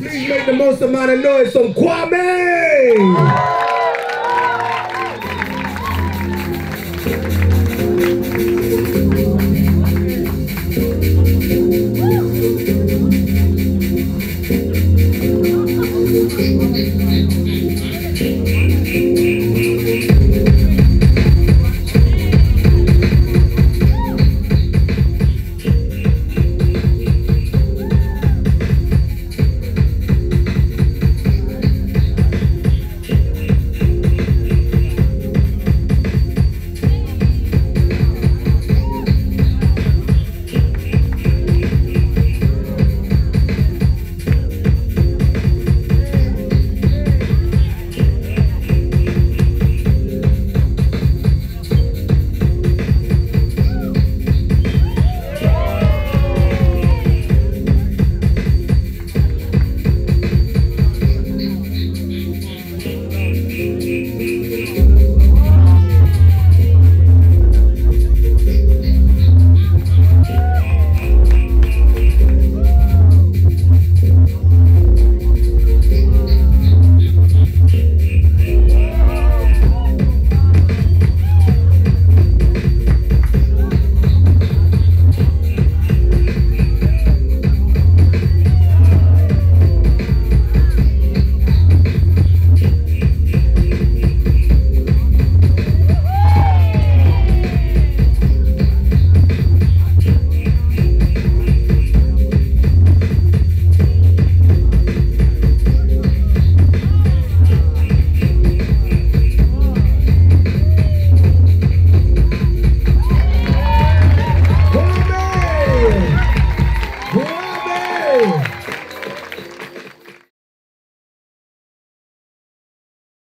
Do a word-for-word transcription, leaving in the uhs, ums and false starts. Please make the most amount of noise from Kwame!